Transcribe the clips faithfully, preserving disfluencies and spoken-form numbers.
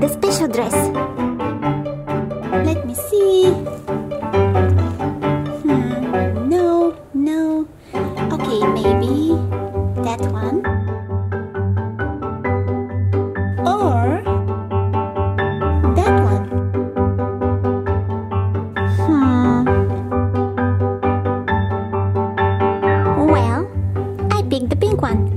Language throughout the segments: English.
the special dress. Let me see. Hmm, no, no. Okay, maybe that one. Or that one. Hmm. Well, I picked the pink one.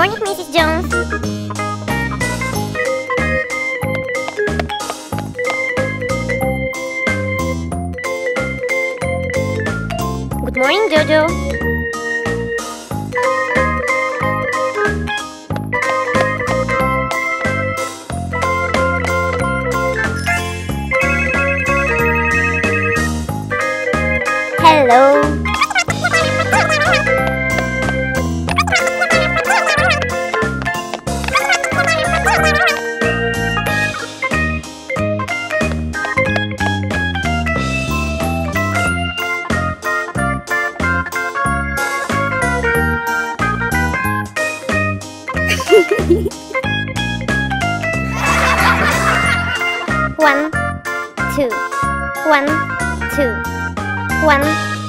morning, Missus Jones. Good morning, Jojo. Hello. One, two, one, two, one.